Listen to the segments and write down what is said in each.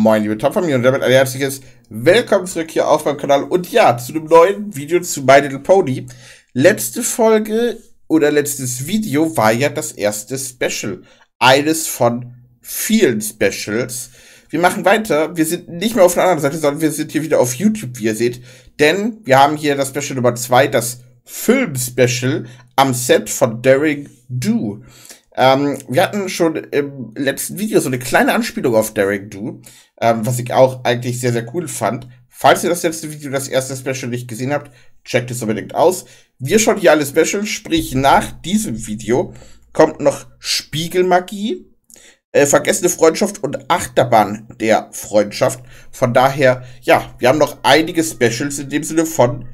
Moin liebe Top-Familie und damit ein herzliches Willkommen zurück hier auf meinem Kanal und ja, zu dem neuen Video zu My Little Pony. Letzte Folge oder letztes Video war ja das erste Special. Eines von vielen Specials. Wir machen weiter, wir sind nicht mehr auf der anderen Seite, sondern wir sind hier wieder auf YouTube, wie ihr seht. Denn wir haben hier das Special Nummer 2, das Film-Special am Set von Daring Do. Wir hatten schon im letzten Video so eine kleine Anspielung auf Daring Do, was ich auch eigentlich sehr, sehr cool fand. Falls ihr das letzte Video, das erste Special nicht gesehen habt, checkt es unbedingt aus. Wir schauen hier alle Specials, sprich nach diesem Video kommt noch Spiegelmagie, Vergessene Freundschaft und Achterbahn der Freundschaft. Von daher, ja, wir haben noch einige Specials in dem Sinne von,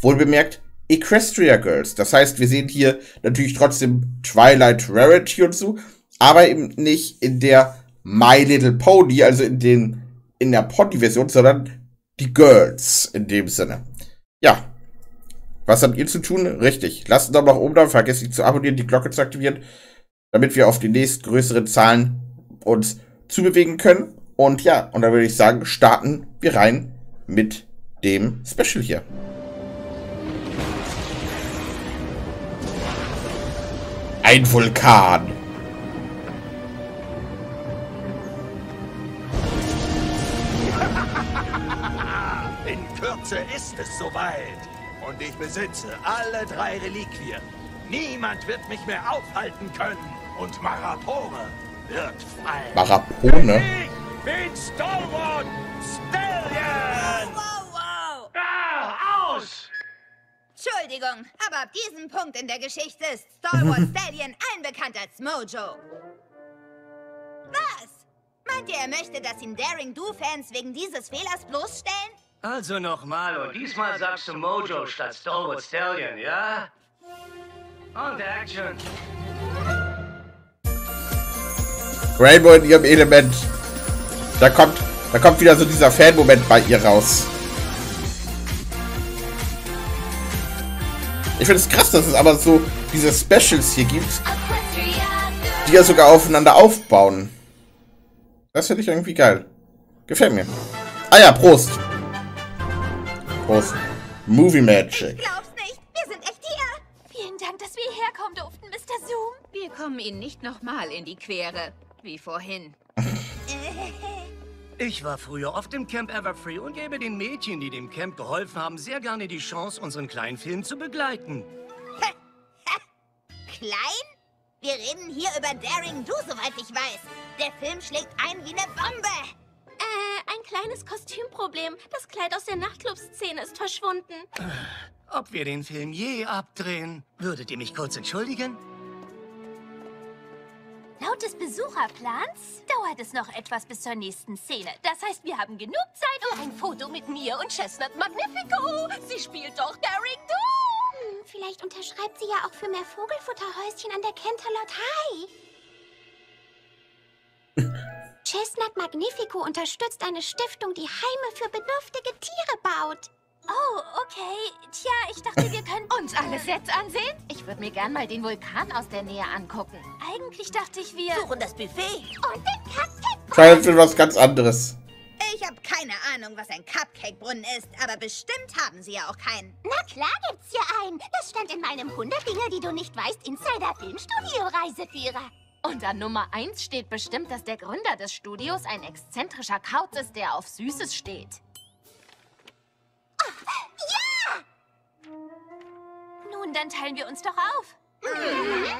wohlbemerkt, Equestria Girls. Das heißt, wir sehen hier natürlich trotzdem Twilight, Rarity und so, aber eben nicht in der My Little Pony, also in der Pony-Version, sondern die Girls in dem Sinne. Ja. Was habt ihr zu tun? Richtig. Lasst einen Daumen nach oben da, vergesst nicht zu abonnieren, die Glocke zu aktivieren, damit wir auf die nächstgrößeren Zahlen uns zubewegen können. Und ja, und dann würde ich sagen, starten wir rein mit dem Special hier. Ein Vulkan. In Kürze ist es soweit. Und ich besitze alle 3 Reliquien. Niemand wird mich mehr aufhalten können. Und Marapore wird fallen. Marapore? Ich bin Stalwart Stallion. Wow, wow. Ah, aus! Entschuldigung, aber ab diesem Punkt in der Geschichte ist Stalwart Stallion allen bekannt als Mojo. Was? Meint ihr, er möchte, dass ihn Daring Do-Fans wegen dieses Fehlers bloßstellen? Also nochmal, und diesmal sagst du Mojo statt Stalwart Stallion, ja? Und Action! Rainbow in ihrem Element. Da kommt wieder so dieser Fan-Moment bei ihr raus. Ich finde es krass, dass es aber so diese Specials hier gibt, die ja sogar aufeinander aufbauen. Das finde ich irgendwie geil. Gefällt mir. Ah ja, Prost. Prost. Movie Magic. Ich glaub's nicht. Wir sind echt hier. Vielen Dank, dass wir herkommen durften, Mr. Zoom. Wir kommen Ihnen nicht nochmal in die Quere. Wie vorhin. Ich war früher oft im Camp Everfree und gebe den Mädchen, die dem Camp geholfen haben, sehr gerne die Chance, unseren kleinen Film zu begleiten. Klein? Wir reden hier über Daring Do, soweit ich weiß. Der Film schlägt ein wie eine Bombe. Ein kleines Kostümproblem. Das Kleid aus der Nachtclub-Szene ist verschwunden. Ob wir den Film je abdrehen? Würdet ihr mich kurz entschuldigen? Laut des Besucherplans dauert es noch etwas bis zur nächsten Szene. Das heißt, wir haben genug Zeit für ein Foto mit mir und Chestnut Magnifico. Sie spielt doch Daring Do. Vielleicht unterschreibt sie ja auch für mehr Vogelfutterhäuschen an der Canterlot High. Chestnut Magnifico unterstützt eine Stiftung, die Heime für bedürftige Tiere baut. Oh, okay. Tja, ich dachte, wir könnten uns alle Sets ansehen. Ich würde mir gern mal den Vulkan aus der Nähe angucken. Eigentlich dachte ich, wir suchen das Buffet. Und den Cupcake-Brunnen. Teil für was ganz anderes. Ich habe keine Ahnung, was ein Cupcake-Brunnen ist, aber bestimmt haben sie ja auch keinen. Na klar gibt's hier einen. Das stand in meinem 100 Dinge, die du nicht weißt, Insider-Filmstudio-Reiseführer. Und an Nummer 1 steht bestimmt, dass der Gründer des Studios ein exzentrischer Kauz ist, der auf Süßes steht. Ja! Nun, dann teilen wir uns doch auf. Mhm.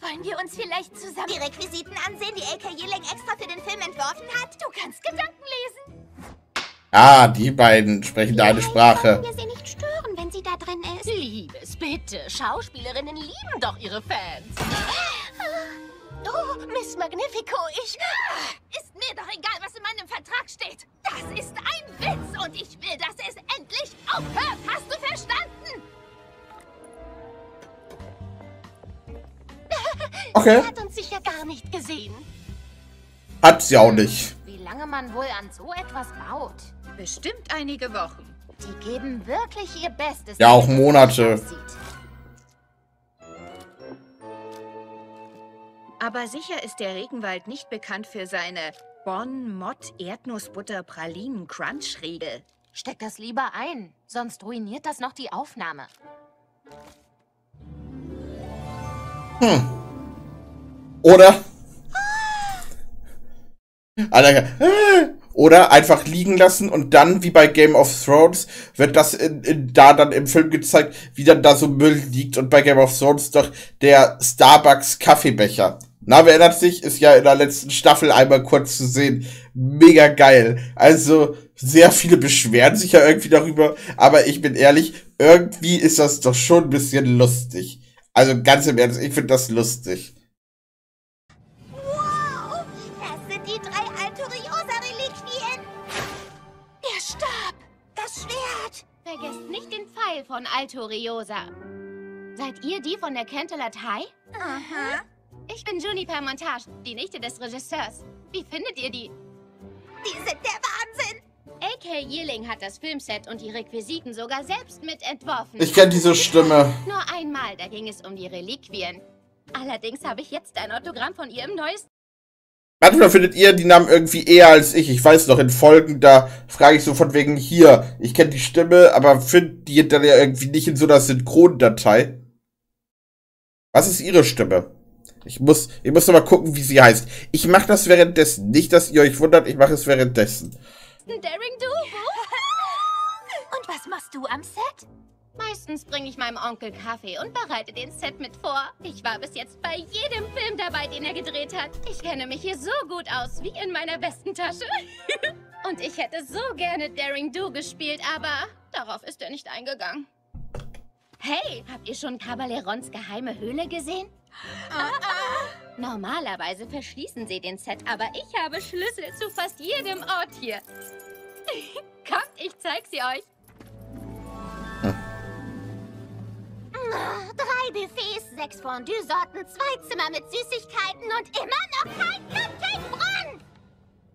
Wollen wir uns vielleicht zusammen die Requisiten ansehen, die A.K. Yearling extra für den Film entworfen hat? Du kannst Gedanken lesen. Ah, die beiden sprechen da eine Sprache. Wir sie nicht stören, wenn sie da drin ist. Liebes, bitte. Schauspielerinnen lieben doch ihre Fans. Oh, Miss Magnifico, ist mir doch egal, was in meinem Vertrag steht. Das ist ein Witz und ich will, dass es endlich aufhört. Hast du verstanden? Okay. Sie hat uns sicher gar nicht gesehen. Hat sie auch nicht. Wie lange man wohl an so etwas baut? Bestimmt einige Wochen. Die geben wirklich ihr Bestes. Ja, auch Monate. Aber sicher ist der Regenwald nicht bekannt für seine Bon Mott Erdnussbutter Pralinen Crunch-Riegel. Steck das lieber ein, sonst ruiniert das noch die Aufnahme. Hm. Oder? Oder einfach liegen lassen und dann, wie bei Game of Thrones, wird das da dann im Film gezeigt, wie dann da so Müll liegt und bei Game of Thrones doch der Starbucks-Kaffeebecher. Na, wer erinnert sich, ist ja in der letzten Staffel einmal kurz zu sehen. Mega geil. Also, sehr viele beschweren sich ja irgendwie darüber, aber ich bin ehrlich, irgendwie ist das doch schon ein bisschen lustig. Also ganz im Ernst, ich finde das lustig. Wow, das sind die 3 Alturiosa-Reliquien. Der Stab, das Schwert. Vergesst nicht den Pfeil von Alturiosa. Seid ihr die von der Canterlot High? Aha. Ich bin Juniper Montage, die Nichte des Regisseurs. Wie findet ihr die? Die sind der Wahnsinn! A.K. Yearling hat das Filmset und die Requisiten sogar selbst mit entworfen. Ich kenne diese Stimme. Nur einmal, da ging es um die Reliquien. Allerdings habe ich jetzt ein Autogramm von ihr im neuesten... Manchmal findet ihr die Namen irgendwie eher als ich. Ich weiß noch, in Folgen, da frage ich so von wegen hier. Ich kenne die Stimme, aber finde die dann ja irgendwie nicht in so einer Synchrondatei. Was ist ihre Stimme? Ich muss noch mal gucken, wie sie heißt. Ich mache das währenddessen. Nicht, dass ihr euch wundert, ich mache es währenddessen. Daring Do? Und was machst du am Set? Meistens bringe ich meinem Onkel Kaffee und bereite den Set mit vor. Ich war bis jetzt bei jedem Film dabei, den er gedreht hat. Ich kenne mich hier so gut aus, wie in meiner Westentasche. Und ich hätte so gerne Daring Do gespielt, aber darauf ist er nicht eingegangen. Hey, habt ihr schon Caballerons geheime Höhle gesehen? Normalerweise verschließen sie den Set, aber ich habe Schlüssel zu fast jedem Ort hier. Kommt, ich zeig sie euch. Hm. 3 Buffets, 6 Fondue-Sorten, 2 Zimmer mit Süßigkeiten und immer noch kein Cupcake-Brunnen.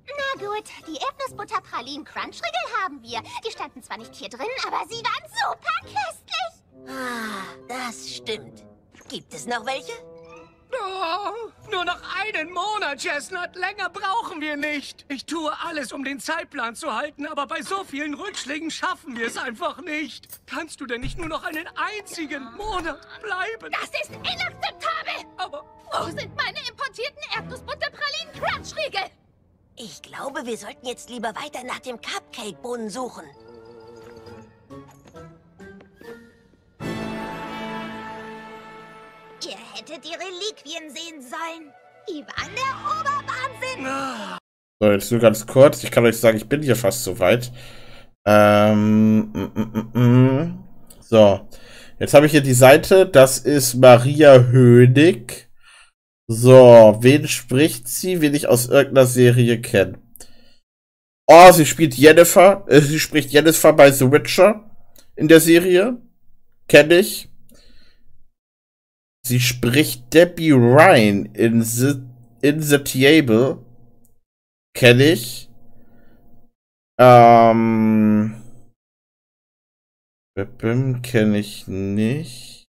Na gut, die Erdnussbutter-Pralinen-Crunch-Riegel haben wir. Die standen zwar nicht hier drin, aber sie waren super köstlich. Ah, das stimmt. Gibt es noch welche? Oh, nur noch einen Monat, Chestnut. Länger brauchen wir nicht. Ich tue alles, um den Zeitplan zu halten, aber bei so vielen Rückschlägen schaffen wir es einfach nicht. Kannst du denn nicht nur noch einen einzigen Monat bleiben? Das ist inakzeptabel! Aber wo sind meine importierten Erdnussbutter-Pralinen-Crunch-Riegel? Ich glaube, wir sollten jetzt lieber weiter nach dem Cupcake-Brunnen suchen. Ihr hättet die Reliquien sehen sollen. Die waren der Oberwahnsinn. So, jetzt nur ganz kurz. Ich kann euch sagen, ich bin hier fast so weit. So. Jetzt habe ich hier die Seite. Das ist Maria Hönig. So, wen spricht sie, wen ich aus irgendeiner Serie kenne? Oh, sie spielt Yennefer. Sie spricht Yennefer bei The Witcher in der Serie. Kenne ich. Sie spricht Debbie Ryan in The Table. Kenne ich. Kenne ich nicht.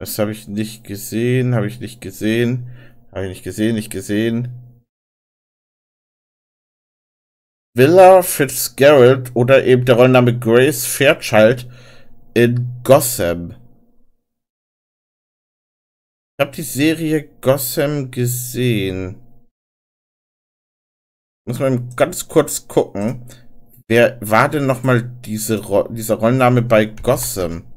Das habe ich nicht gesehen. Habe ich nicht gesehen. Habe ich nicht gesehen. Nicht gesehen. Willa Fitzgerald oder eben der Rollenname Grace Fairchild in Gotham. Ich habe die Serie Gotham gesehen. Muss man ganz kurz gucken. Wer war denn nochmal dieser Rollenname bei Gotham?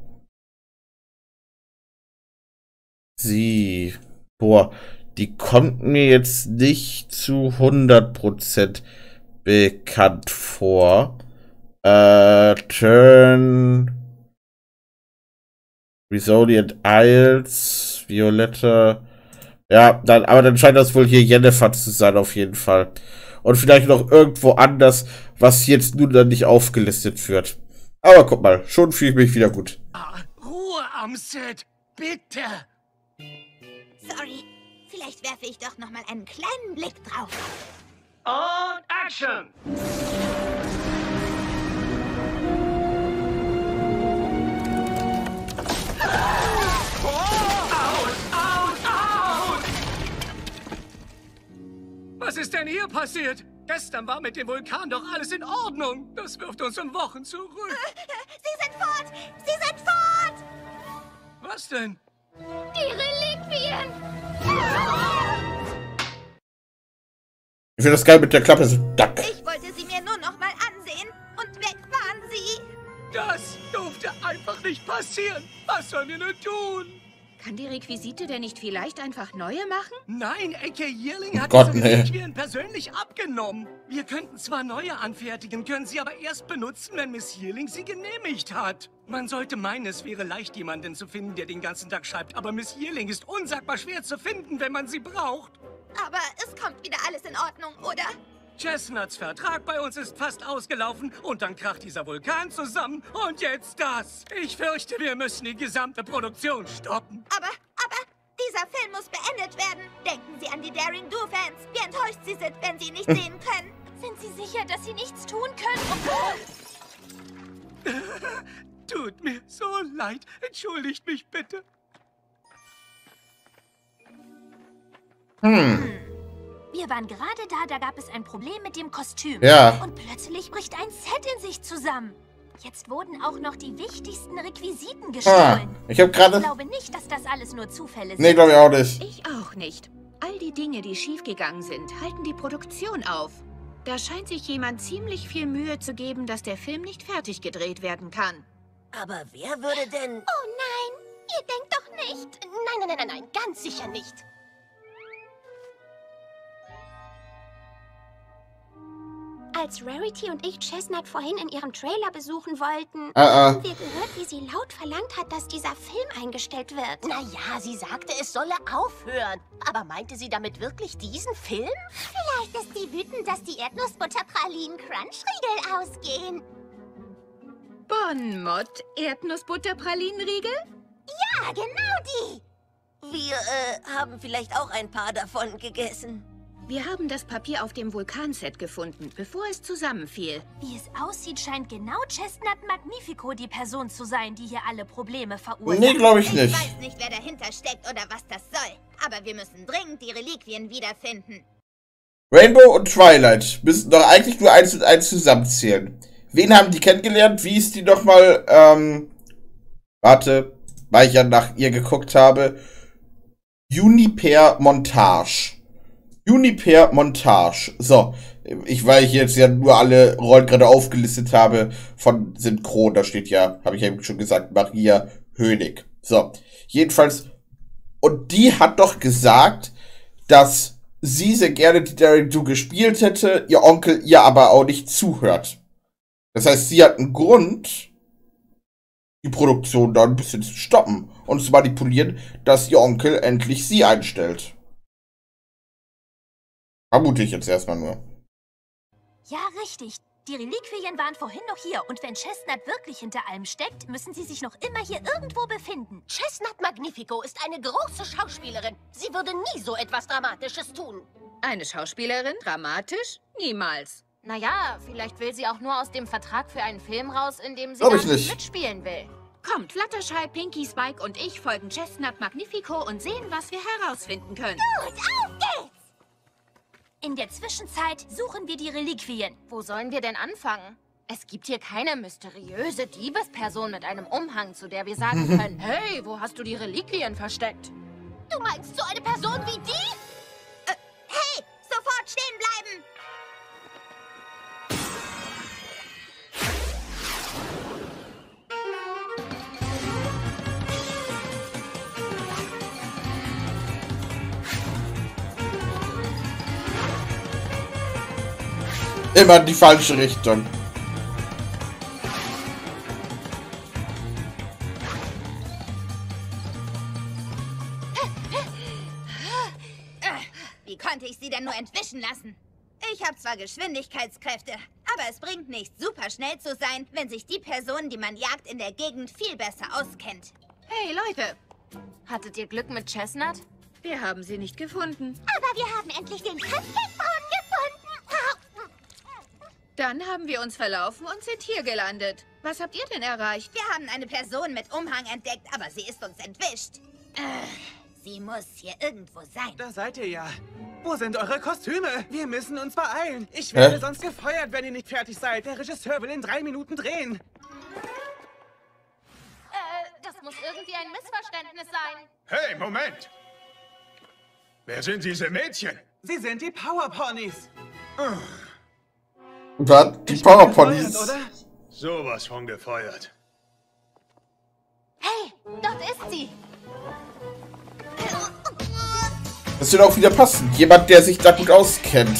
Sie. Boah, die kommt mir jetzt nicht zu 100% bekannt vor. Risoli and Isles, Violetta. Ja, dann, aber dann scheint das wohl hier Yennefer zu sein, auf jeden Fall. Und vielleicht noch irgendwo anders, was jetzt nun dann nicht aufgelistet wird. Aber guck mal, schon fühle ich mich wieder gut. Ruhe am Set, bitte. Sorry, vielleicht werfe ich doch nochmal einen kleinen Blick drauf. Und Action! ist denn hier passiert? Gestern war mit dem Vulkan doch alles in Ordnung. Das wirft uns um Wochen zurück. Sie sind fort! Sie sind fort! Was denn? Die Reliquien! Ich finde das geil mit der Klappe so dack. Ich wollte sie mir nur noch mal ansehen und weg waren sie. Das durfte einfach nicht passieren. Was sollen wir nur tun? Kann die Requisite denn nicht vielleicht einfach neue machen? Nein, A.K. Yearling hat diese Requisiten persönlich abgenommen. Wir könnten zwar neue anfertigen, können sie aber erst benutzen, wenn Miss Yearling sie genehmigt hat. Man sollte meinen, es wäre leicht, jemanden zu finden, der den ganzen Tag schreibt, aber Miss Yearling ist unsagbar schwer zu finden, wenn man sie braucht. Aber es kommt wieder alles in Ordnung, oder? Chestnuts Vertrag bei uns ist fast ausgelaufen und dann kracht dieser Vulkan zusammen und jetzt das. Ich fürchte, wir müssen die gesamte Produktion stoppen. Aber, dieser Film muss beendet werden. Denken Sie an die Daring Do Fans, wie enttäuscht sie sind, wenn sie ihn nicht sehen können. Sind Sie sicher, dass Sie nichts tun können? Tut mir so leid. Entschuldigt mich bitte. Wir waren gerade da gab es ein Problem mit dem Kostüm. Ja. Und plötzlich bricht ein Set in sich zusammen. Jetzt wurden auch noch die wichtigsten Requisiten gestohlen. Ich glaube nicht, dass das alles nur Zufälle sind. Nee, glaube ich auch nicht. Ich auch nicht. All die Dinge, die schiefgegangen sind, halten die Produktion auf. Da scheint sich jemand ziemlich viel Mühe zu geben, dass der Film nicht fertig gedreht werden kann. Aber wer würde denn... Oh nein, ihr denkt doch nicht. Nein, ganz sicher nicht. Als Rarity und ich Chestnut vorhin in ihrem Trailer besuchen wollten, haben wir gehört, wie sie laut verlangt hat, dass dieser Film eingestellt wird. Naja, sie sagte, es solle aufhören. Aber meinte sie damit wirklich diesen Film? Vielleicht ist sie wütend, dass die Erdnussbutter-Pralinen-Crunch-Riegel ausgehen. Bon mot, Erdnussbutter-Pralinen-Riegel? Ja, genau die! Wir, haben vielleicht auch ein paar davon gegessen. Wir haben das Papier auf dem Vulkanset gefunden, bevor es zusammenfiel. Wie es aussieht, scheint genau Chestnut Magnifico die Person zu sein, die hier alle Probleme verursacht. Nee, glaube ich nicht. Ich weiß nicht, wer dahinter steckt oder was das soll. Aber wir müssen dringend die Reliquien wiederfinden. Rainbow und Twilight müssen doch eigentlich nur 1 und 1 zusammenzählen. Wen haben die kennengelernt? Wie ist die nochmal, warte, weil ich ja nach ihr geguckt habe. Juniper Montage. Juniper Montage. So, weil ich jetzt ja nur alle Rollen gerade aufgelistet habe von Synchron, da steht ja, habe ich ja eben schon gesagt, Maria Hönig. So, jedenfalls, und die hat doch gesagt, dass sie sehr gerne die Daring Do gespielt hätte, ihr Onkel ihr aber auch nicht zuhört. Das heißt, sie hat einen Grund, die Produktion da ein bisschen zu stoppen und zu manipulieren, dass ihr Onkel endlich sie einstellt. Vermute ich jetzt erstmal nur. Ja, richtig. Die Reliquien waren vorhin noch hier. Und wenn Chestnut wirklich hinter allem steckt, müssen sie sich noch immer hier irgendwo befinden. Chestnut Magnifico ist eine große Schauspielerin. Sie würde nie so etwas Dramatisches tun. Eine Schauspielerin? Dramatisch? Niemals. Naja, vielleicht will sie auch nur aus dem Vertrag für einen Film raus, in dem sie nicht mitspielen will. Kommt, Fluttershy, Pinkie, Spike und ich folgen Chestnut Magnifico und sehen, was wir herausfinden können. Gut, auf geht's! In der Zwischenzeit suchen wir die Reliquien. Wo sollen wir denn anfangen? Es gibt hier keine mysteriöse Diebesperson mit einem Umhang, zu der wir sagen können, hey, wo hast du die Reliquien versteckt? Du meinst so eine Person wie die? Hey, sofort stehen bleiben! Immer die falsche Richtung. Wie konnte ich sie denn nur entwischen lassen? Ich habe zwar Geschwindigkeitskräfte, aber es bringt nichts, super schnell zu sein, wenn sich die Person, die man jagt, in der Gegend viel besser auskennt. Hey Leute, hattet ihr Glück mit Chestnut? Wir haben sie nicht gefunden. Aber wir haben endlich den Kampfbon gefunden. Dann haben wir uns verlaufen und sind hier gelandet. Was habt ihr denn erreicht? Wir haben eine Person mit Umhang entdeckt, aber sie ist uns entwischt. Sie muss hier irgendwo sein. Da seid ihr ja. Wo sind eure Kostüme? Wir müssen uns beeilen. Ich werde sonst gefeuert, wenn ihr nicht fertig seid. Der Regisseur will in 3 Minuten drehen. Das muss irgendwie ein Missverständnis sein. Hey, Moment! Wer sind diese Mädchen? Sie sind die Powerponys. Und da die Powerponys. Sowas von gefeuert. Hey, dort ist sie. Das wird auch wieder passen. Jemand, der sich da gut auskennt.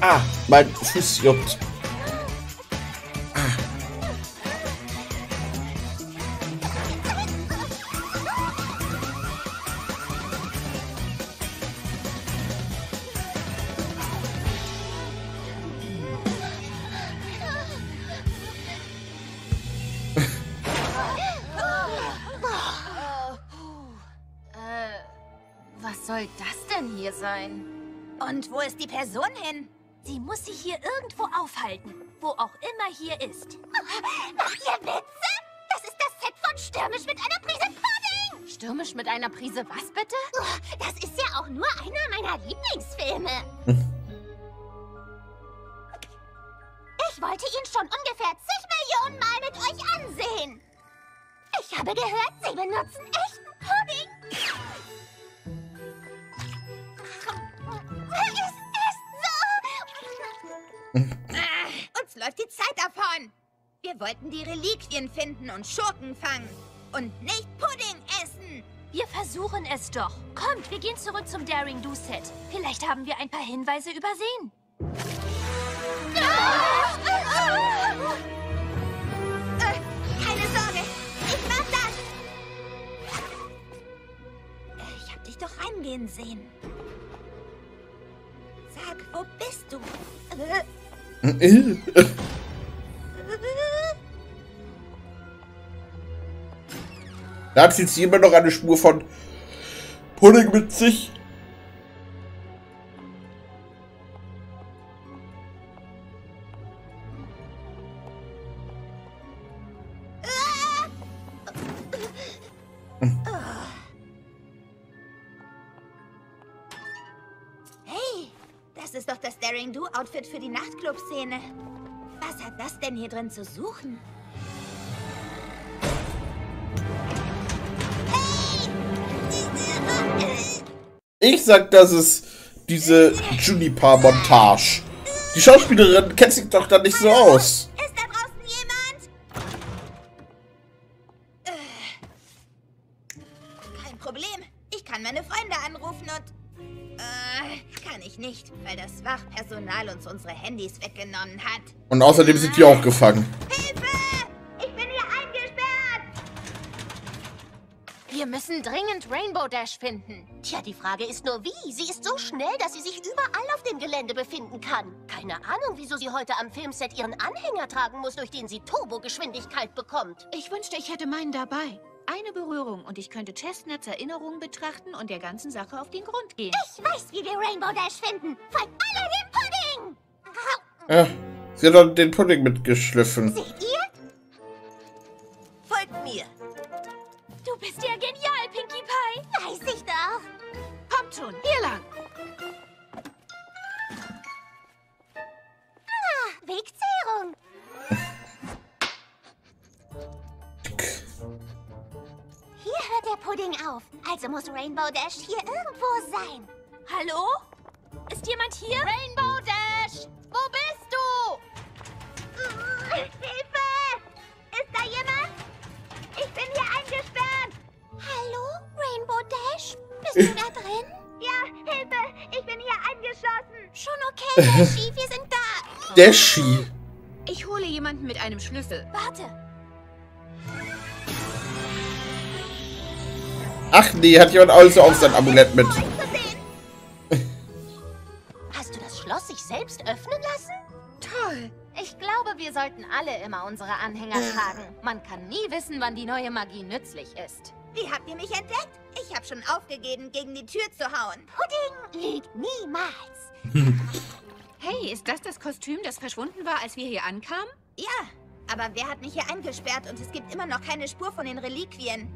Ah, mein Fuß juckt. Und wo ist die Person hin? Sie muss sich hier irgendwo aufhalten, wo auch immer hier ist. Macht ihr Witze? Das ist das Set von Stürmisch mit einer Prise Pudding! Stürmisch mit einer Prise was bitte? Oh, das ist ja auch nur einer meiner Lieblingsfilme. Ich wollte ihn schon ungefähr 10 Millionen Mal mit euch ansehen. Ich habe gehört, sie benutzen echten Pudding. Uns läuft die Zeit davon. Wir wollten die Reliquien finden und Schurken fangen. Und nicht Pudding essen. Wir versuchen es doch. Kommt, wir gehen zurück zum Daring Do Set. Vielleicht haben wir ein paar Hinweise übersehen. Keine Sorge, ich mach das. Ich hab dich doch reingehen sehen. Sag, wo bist du? Da hat jetzt jemand noch eine Spur von Pudding mit sich. Outfit für die Nachtclub-Szene. Was hat das denn hier drin zu suchen? Ich sag, das ist diese Juniper Montage. Die Schauspielerin kennt sich doch da nicht so aus. Ist da draußen jemand? Kein Problem. Ich kann meine Freunde anrufen und... kann ich nicht, weil das Wachpersonal uns unsere Handys weggenommen hat. Und außerdem sind die auch gefangen. Hilfe! Ich bin hier eingesperrt! Wir müssen dringend Rainbow Dash finden. Tja, die Frage ist nur wie. Sie ist so schnell, dass sie sich überall auf dem Gelände befinden kann. Keine Ahnung, wieso sie heute am Filmset ihren Anhänger tragen muss, durch den sie Turbogeschwindigkeit bekommt. Ich wünschte, ich hätte meinen dabei. Eine Berührung und ich könnte Chestnuts Erinnerungen betrachten und der ganzen Sache auf den Grund gehen. Ich weiß, wie wir Rainbow Dash finden. Folgt alle dem Pudding! Ja, sie hat den Pudding mitgeschliffen. Seht ihr? Folgt mir. Du bist ja genial, Pinkie Pie. Weiß ich doch. Kommt schon, hier lang. Ah, Wegzehrung. Hört der Pudding auf. Also muss Rainbow Dash hier irgendwo sein. Hallo? Ist jemand hier? Rainbow Dash! Wo bist du? Hilfe! Ist da jemand? Ich bin hier eingesperrt. Hallo, Rainbow Dash? Bist du da drin? Ja, Hilfe! Ich bin hier eingeschlossen. Schon okay, Dashi. Wir sind da. Dashi. Ich hole jemanden mit einem Schlüssel. Warte. Ach nee, hat jemand also auch sein Amulett mit. Hast du das Schloss sich selbst öffnen lassen? Toll. Ich glaube, wir sollten alle immer unsere Anhänger tragen. Man kann nie wissen, wann die neue Magie nützlich ist. Wie habt ihr mich entdeckt? Ich habe schon aufgegeben, gegen die Tür zu hauen. Pudding liegt niemals. Hey, ist das das Kostüm, das verschwunden war, als wir hier ankamen? Ja, aber wer hat mich hier eingesperrt und es gibt immer noch keine Spur von den Reliquien?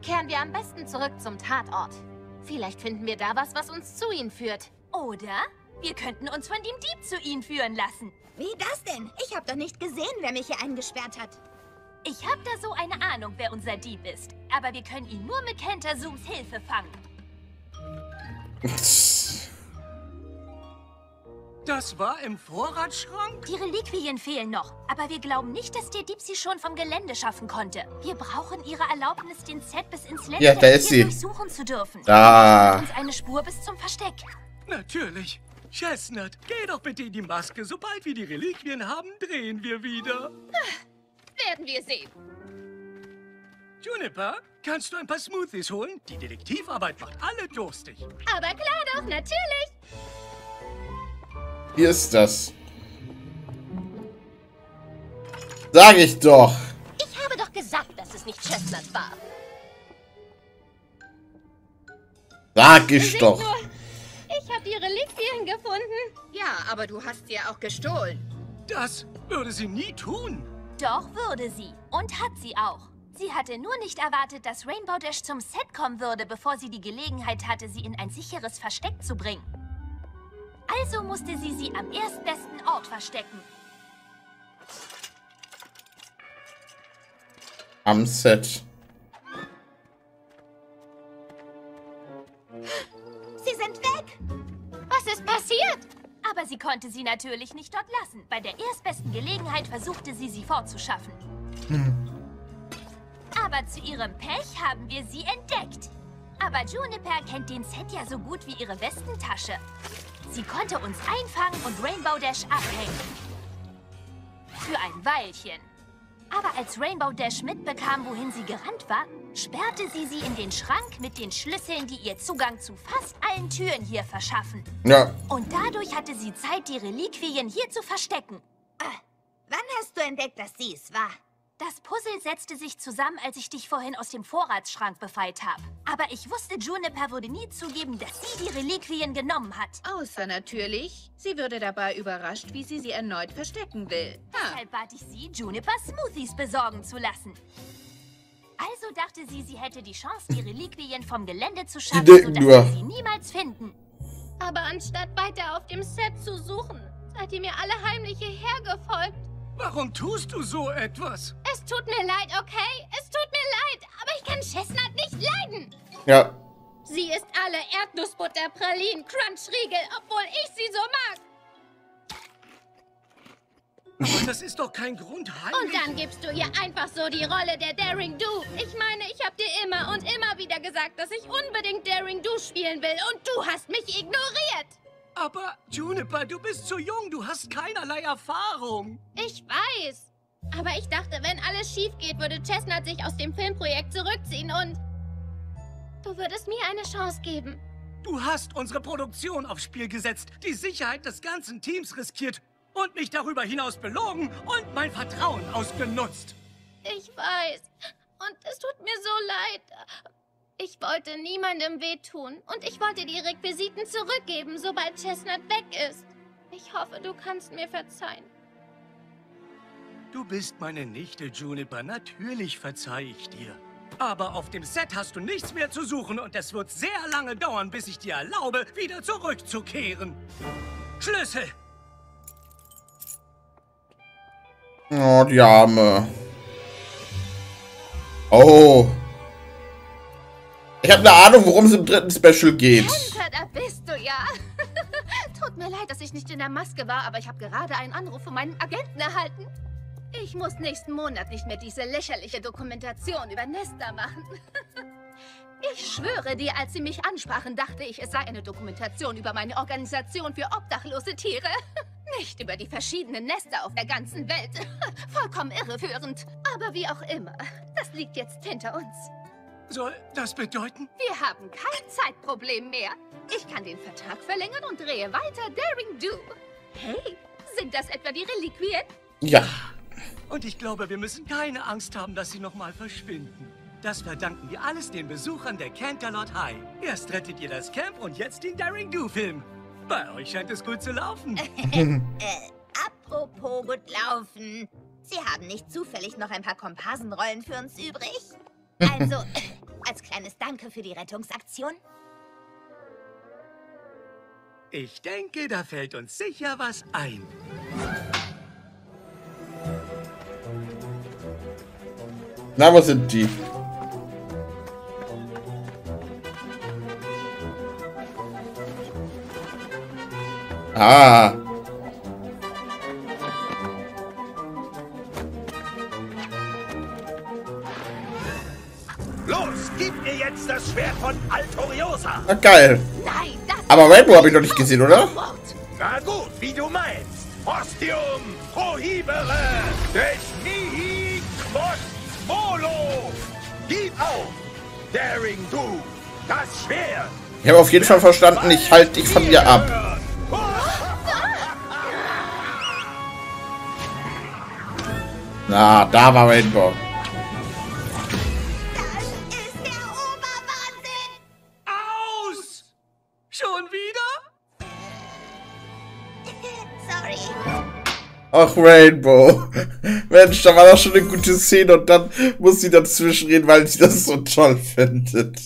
Kehren wir am besten zurück zum Tatort. Vielleicht finden wir da was, was uns zu ihnen führt. Oder wir könnten uns von dem Dieb zu ihnen führen lassen. Wie das denn? Ich habe doch nicht gesehen, wer mich hier eingesperrt hat. Ich habe da so eine Ahnung, wer unser Dieb ist. Aber wir können ihn nur mit Canter Zooms Hilfe fangen. Das war im Vorratsschrank? Die Reliquien fehlen noch. Aber wir glauben nicht, dass der Dieb sie schon vom Gelände schaffen konnte. Wir brauchen ihre Erlaubnis, den Set bis ins letzte Revier durchsuchen zu dürfen. Da. Uns eine Spur bis zum Versteck. Natürlich. Chestnut, geh doch bitte in die Maske. Sobald wir die Reliquien haben, drehen wir wieder. Werden wir sehen. Juniper, kannst du ein paar Smoothies holen? Die Detektivarbeit macht alle durstig. Aber klar doch, natürlich. Hier ist das. Sag ich doch. Ich habe doch gesagt, dass es nicht Chestnut war. Sag ich doch. Nur, ich habe die Reliquien gefunden. Ja, aber du hast sie ja auch gestohlen. Das würde sie nie tun. Doch würde sie. Und hat sie auch. Sie hatte nur nicht erwartet, dass Rainbow Dash zum Set kommen würde, bevor sie die Gelegenheit hatte, sie in ein sicheres Versteck zu bringen. Also musste sie am erstbesten Ort verstecken. Am Set. Sie sind weg! Was ist passiert? Aber sie konnte sie natürlich nicht dort lassen. Bei der erstbesten Gelegenheit versuchte sie fortzuschaffen. Aber zu ihrem Pech haben wir sie entdeckt. Aber Juniper kennt den Set ja so gut wie ihre Westentasche. Sie konnte uns einfangen und Rainbow Dash abhängen. Für ein Weilchen. Aber als Rainbow Dash mitbekam, wohin sie gerannt war, sperrte sie in den Schrank mit den Schlüsseln, die ihr Zugang zu fast allen Türen hier verschaffen. Ja. Und dadurch hatte sie Zeit, die Reliquien hier zu verstecken. Wann hast du entdeckt, dass sie es war? Das Puzzle setzte sich zusammen, als ich dich vorhin aus dem Vorratsschrank befreit habe. Aber ich wusste, Juniper würde nie zugeben, dass sie die Reliquien genommen hat. Außer natürlich, sie würde dabei überrascht, wie sie erneut verstecken will. Deshalb bat ich sie, Juniper Smoothies besorgen zu lassen. Also dachte sie hätte die Chance, die Reliquien vom Gelände zu schaffen, sodass wir sie niemals finden. Aber anstatt weiter auf dem Set zu suchen, seid ihr mir alle heimlich hierher gefolgt. Warum tust du so etwas? Es tut mir leid, okay? Es tut mir leid, aber ich kann Chestnut nicht leiden. Ja. Sie isst alle Erdnussbutter, Pralinen, Crunchriegel, obwohl ich sie so mag. Aber das ist doch kein Grund, heimlich. Und dann gibst du ihr einfach so die Rolle der Daring Do. Ich meine, ich habe dir immer und immer wieder gesagt, dass ich unbedingt Daring Do spielen will und du hast mich ignoriert. Aber, Juniper, du bist zu jung, du hast keinerlei Erfahrung. Ich weiß. Aber ich dachte, wenn alles schief geht, würde Chestnut sich aus dem Filmprojekt zurückziehen und... Du würdest mir eine Chance geben. Du hast unsere Produktion aufs Spiel gesetzt, die Sicherheit des ganzen Teams riskiert und mich darüber hinaus belogen und mein Vertrauen ausgenutzt. Ich weiß. Und es tut mir so leid. Ich wollte niemandem wehtun und ich wollte die Requisiten zurückgeben, sobald Chestnut weg ist. Ich hoffe, du kannst mir verzeihen. Du bist meine Nichte, Juniper. Natürlich verzeihe ich dir. Aber auf dem Set hast du nichts mehr zu suchen und es wird sehr lange dauern, bis ich dir erlaube, wieder zurückzukehren. Schlüssel! Oh, die Arme. Oh. Ich habe eine Ahnung, worum es im dritten Special geht. Canter, da bist du ja. Tut mir leid, dass ich nicht in der Maske war, aber ich habe gerade einen Anruf von meinem Agenten erhalten. Ich muss nächsten Monat nicht mehr diese lächerliche Dokumentation über Nester machen. Ich schwöre dir, als sie mich ansprachen, dachte ich, es sei eine Dokumentation über meine Organisation für obdachlose Tiere. Nicht über die verschiedenen Nester auf der ganzen Welt. Vollkommen irreführend. Aber wie auch immer, das liegt jetzt hinter uns. Soll das bedeuten? Wir haben kein Zeitproblem mehr. Ich kann den Vertrag verlängern und drehe weiter Daring Do. Hey, sind das etwa die Reliquien? Ja. Und ich glaube, wir müssen keine Angst haben, dass sie nochmal verschwinden. Das verdanken wir alles den Besuchern der Canterlot High. Erst rettet ihr das Camp und jetzt den Daring Do-Film. Bei euch scheint es gut zu laufen. Apropos gut laufen. Sie haben nicht zufällig noch ein paar Komparsenrollen für uns übrig? Also, als kleines Danke für die Rettungsaktion. Ich denke, da fällt uns sicher was ein. Na, wo sind die? Ah. Los, gib mir jetzt das Schwert von Alturiosa. Na geil. Nein, das aber Rainbow habe ich noch nicht gesehen, oder? Na gut, wie du meinst. Ostium prohibere. Desnihi quos volo. Gib auf. Daring Do. Das Schwert. Ich habe auf jeden Fall verstanden, ich halte dich von dir ab. Na, da war Rainbow. Das ist der Oberwahnsinn! Aus! Schon wieder? Sorry. Ach, Rainbow. Mensch, da war doch schon eine gute Szene und dann muss sie dazwischen reden, weil sie das so toll findet.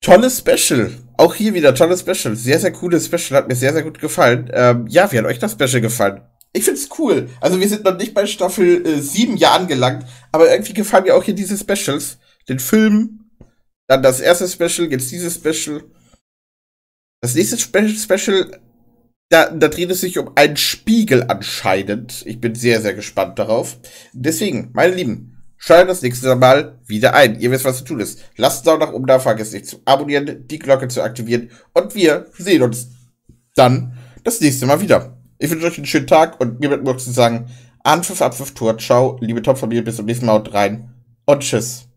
Tolles Special. Auch hier wieder tolles Special. Sehr, sehr cooles Special. Hat mir sehr, sehr gut gefallen. Ja, wie hat euch das Special gefallen? Ich find's cool. Also wir sind noch nicht bei Staffel 7 ja angelangt, aber irgendwie gefallen mir auch hier diese Specials. Den Film, dann das erste Special, jetzt dieses Special. Das nächste Special, da dreht es sich um einen Spiegel anscheinend. Ich bin sehr, sehr gespannt darauf. Deswegen, meine Lieben, schaltet das nächste Mal wieder ein. Ihr wisst, was zu tun ist. Lasst einen Daumen nach oben da, vergesst nicht zu abonnieren, die Glocke zu aktivieren und wir sehen uns dann das nächste Mal wieder. Ich wünsche euch einen schönen Tag und mir bleibt nur zu sagen, Anpfiff, Abpfiff, Tor, ciao, liebe Topfamilie, bis zum nächsten Mal, haut rein und tschüss.